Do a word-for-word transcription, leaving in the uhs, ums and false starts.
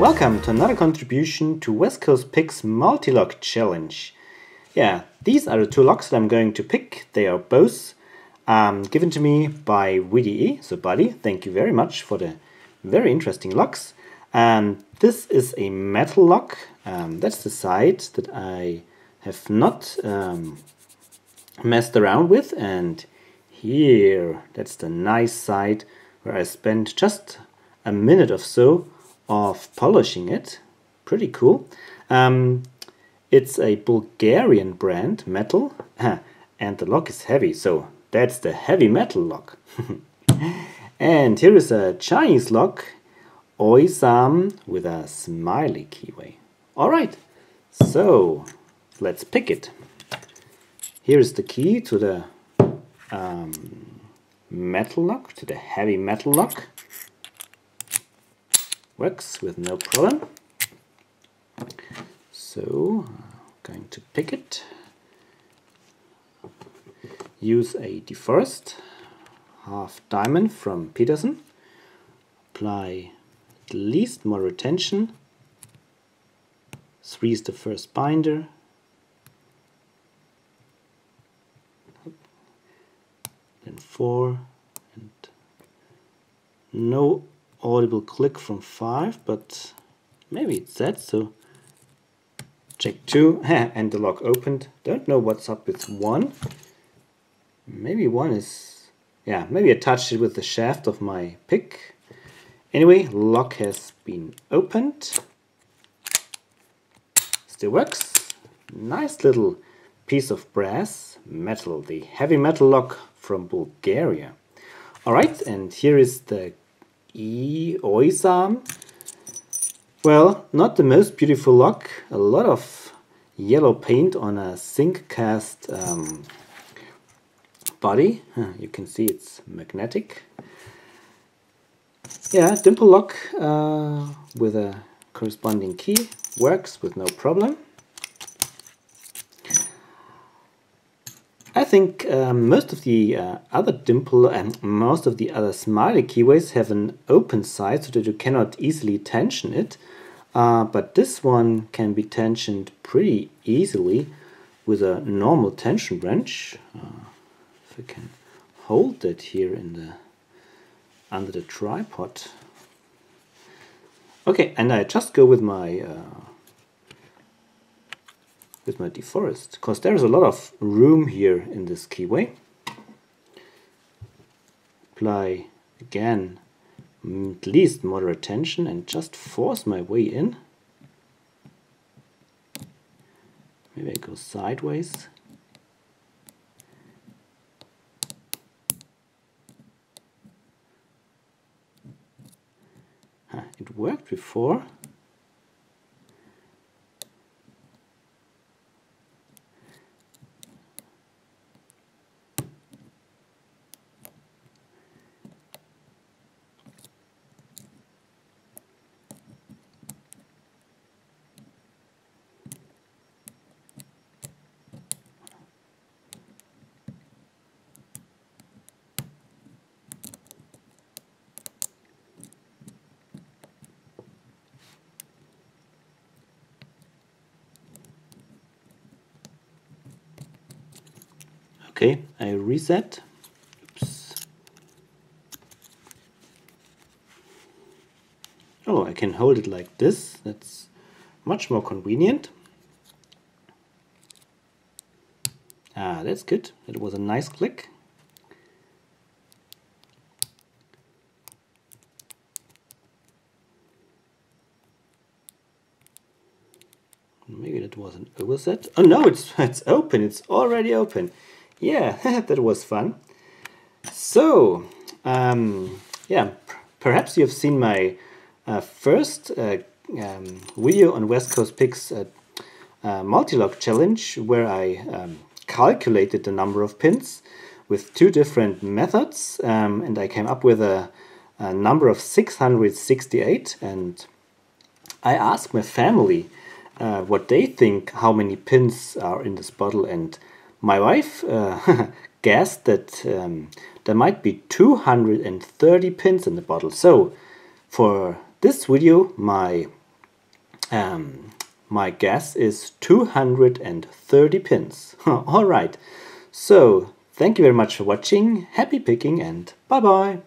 Welcome to another contribution to West Coast Picks Multi-Lock Challenge. Yeah, these are the two locks that I'm going to pick. They are both um, given to me by V D E, so buddy, thank you very much for the very interesting locks. And this is a metal lock. Um, that's the side that I have not um, messed around with, and here, that's the nice side where I spent just a minute or so of polishing it. Pretty cool. Um, it's a Bulgarian brand, metal, and the lock is heavy, so that's the heavy metal lock. And here is a Chinese lock, EUSAM, with a smiley keyway. Alright, so let's pick it. Here is the key to the um, metal lock, to the heavy metal lock. Works with no problem. So, going to pick it. Use a Deforest half diamond from Peterson. Apply at least more retention. Three is the first binder. Then four, and no audible click from five, but maybe it's that, so check two, and the lock opened. Don't know what's up with one. Maybe one is, yeah, maybe I touched it with the shaft of my pick. Anyway, lock has been opened. Still works. Nice little piece of brass, metal, the heavy metal lock from Bulgaria. Alright, and here is the EUSAM. Well, not the most beautiful lock. A lot of yellow paint on a zinc cast um, body. You can see it's magnetic. Yeah, dimple lock uh, with a corresponding key. Works with no problem. I think uh, most of the uh, other dimple and most of the other smiley keyways have an open side so that you cannot easily tension it, uh, but this one can be tensioned pretty easily with a normal tension wrench. Uh, if I can hold it here in the under the tripod. Okay, and I just go with my uh, with my Deforest, because there is a lot of room here in this keyway. Apply again at least moderate tension and just force my way in. Maybe I go sideways. Huh, it worked before. Okay, I reset. Oops. Oh, I can hold it like this. That's much more convenient. Ah, that's good. That was a nice click. Maybe that was an overset. Oh no, it's it's open. It's already open. Yeah, that was fun. So, um, yeah, perhaps you've seen my uh, first uh, um, video on West Coast Picks uh, uh, Multi-Lock Challenge, where I um, calculated the number of pins with two different methods, um, and I came up with a, a number of six hundred sixty-eight, and I asked my family uh, what they think how many pins are in this bottle, and my wife uh, guessed that um, there might be two hundred thirty pins in the bottle. So for this video, my Um, my guess is two hundred thirty pins. All right. So, thank you very much for watching. Happy picking and bye-bye.